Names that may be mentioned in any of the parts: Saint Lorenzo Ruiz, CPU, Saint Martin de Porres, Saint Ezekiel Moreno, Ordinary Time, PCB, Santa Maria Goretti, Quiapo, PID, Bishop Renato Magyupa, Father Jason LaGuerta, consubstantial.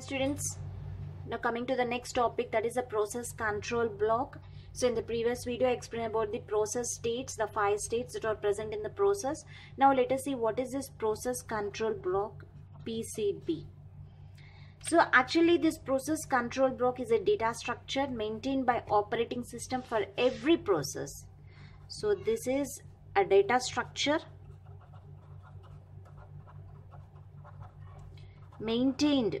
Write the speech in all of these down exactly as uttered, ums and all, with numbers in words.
Students, now coming to the next topic, that is the process control block. So in the previous video I explained about the process states, the five states that are present in the process. Now let us see what is this process control block P C B. So actually this process control block is a data structure maintained by operating system for every process. So this is a data structure maintained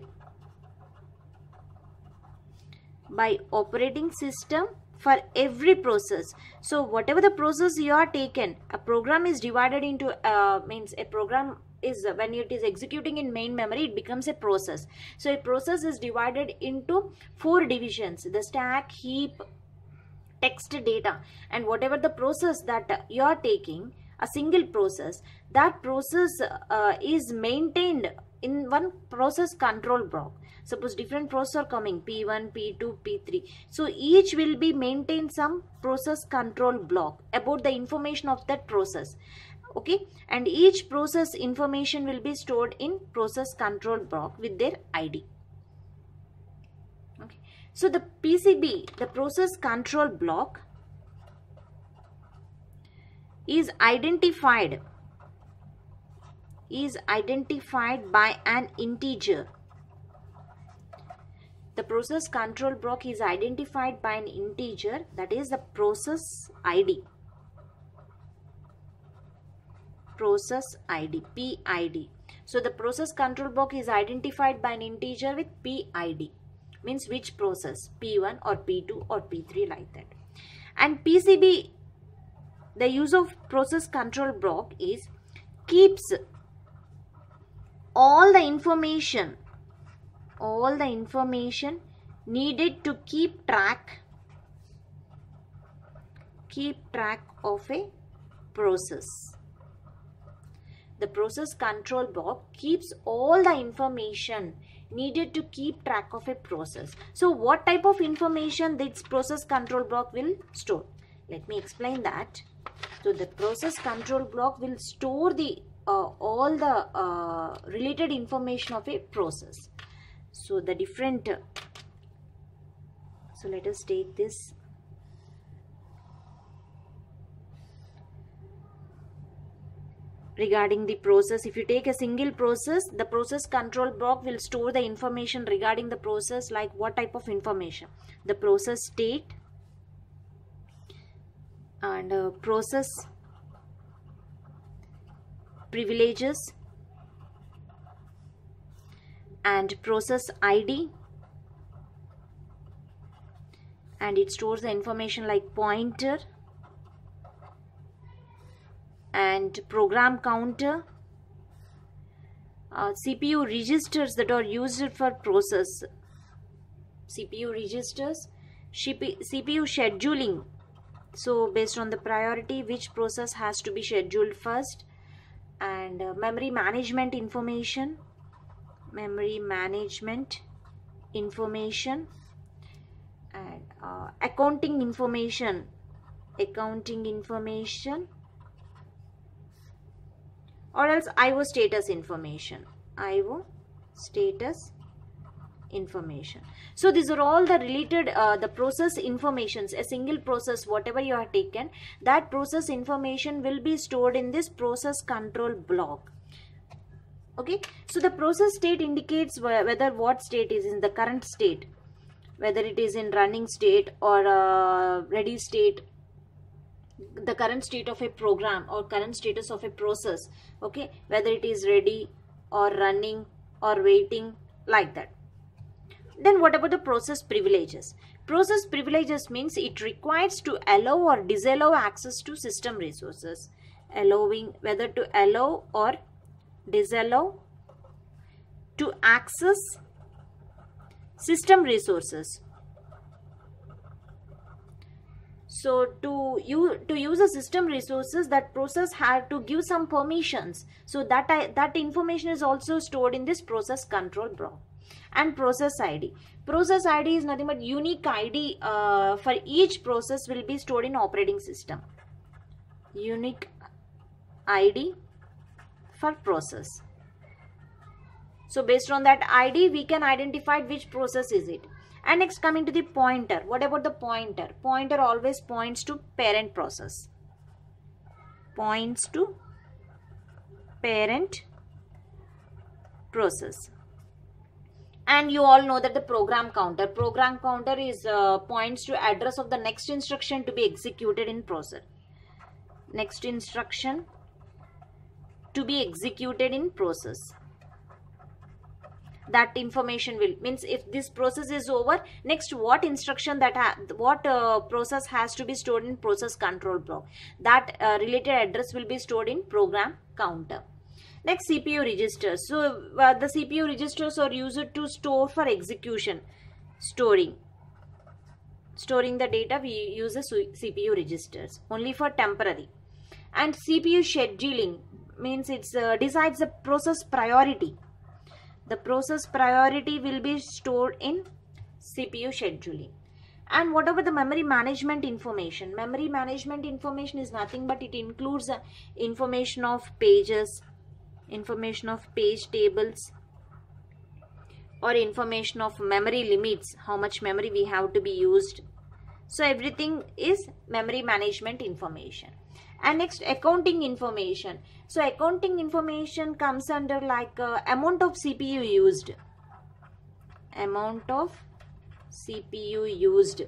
by operating system for every process. So whatever the process you are taken, a program is divided into uh, means a program is when it is executing in main memory, it becomes a process. So a process is divided into four divisions: the stack, heap, text, data. And whatever the process that you are taking, a single process, that process uh, is maintained in one process control block. Suppose different processes are coming, P one, P two, P three. So each will be maintained some process control block about the information of that process. Okay, and each process information will be stored in process control block with their I D. Okay, so the P C B, the process control block, is identified is identified by an integer. The process control block is identified by an integer, that is the process I D. Process I D, P I D. So the process control block is identified by an integer with P I D, means which process, P one or P two or P three, like that. And P C B, the use of process control block is keeps all the information, all the information needed to keep track, keep track of a process. The process control block keeps all the information needed to keep track of a process. So what type of information this process control block will store? Let me explain that. So the process control block will store the Uh, all the uh, related information of a process. So the different uh, so let us take this regarding the process. If you take a single process, the process control block will store the information regarding the process, like what type of information, the process state and uh, process privileges and process I D, and it stores the information like pointer and program counter, uh, C P U registers that are used for process, C P U registers, C P U scheduling, so based on the priority which process has to be scheduled first, and uh, memory management information, memory management information, and uh, accounting information, accounting information, or else I O status information, I O status information. So these are all the related uh, the process informations. A single process, whatever you have taken, that process information will be stored in this process control block. Okay, so the process state indicates whether what state is in the current state, whether it is in running state or uh, ready state, the current state of a program or current status of a process. Okay, whether it is ready or running or waiting, like that. Then what about the process privileges? Process privileges means it requires to allow or disallow access to system resources. Allowing, whether to allow or disallow to access system resources. So to, you, to use a system resources, that process had to give some permissions. So that, I, that information is also stored in this process control block. And process I D. Process I D is nothing but unique I D uh, for each process will be stored in operating system. Unique I D for process. So based on that I D, we can identify which process is it. And next, coming to the pointer. What about the pointer? Pointer always points to parent process. Points to parent process. And you all know that the program counter. Program counter is uh, points to address of the next instruction to be executed in process. Next instruction to be executed in process. That information will means if this process is over, next what instruction that ha, what uh, process has to be stored in process control block, that uh, related address will be stored in program counter. Next, C P U registers. So uh, the C P U registers are used to store for execution, storing storing the data. We use the C P U registers only for temporary. And C P U scheduling means it's uh, decides the process priority. The process priority will be stored in C P U scheduling. And what about the memory management information? Memory management information is nothing but it includes uh, information of pages, information of page tables, or information of memory limits, how much memory we have to be used. So everything is memory management information. And next, accounting information. So accounting information comes under like uh, amount of C P U used, amount of C P U used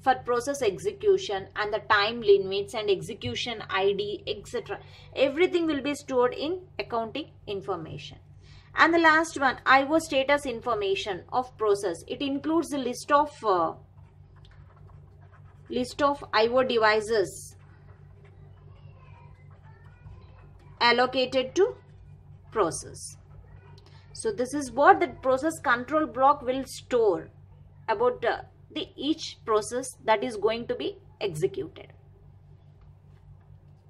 for process execution, and the time limits and execution I D, et cetera. Everything will be stored in accounting information. And the last one, I O status information of process. It includes the list of uh, list of I O devices allocated to process. So this is what the process control block will store about uh, the each process that is going to be executed.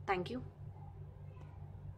Thank you.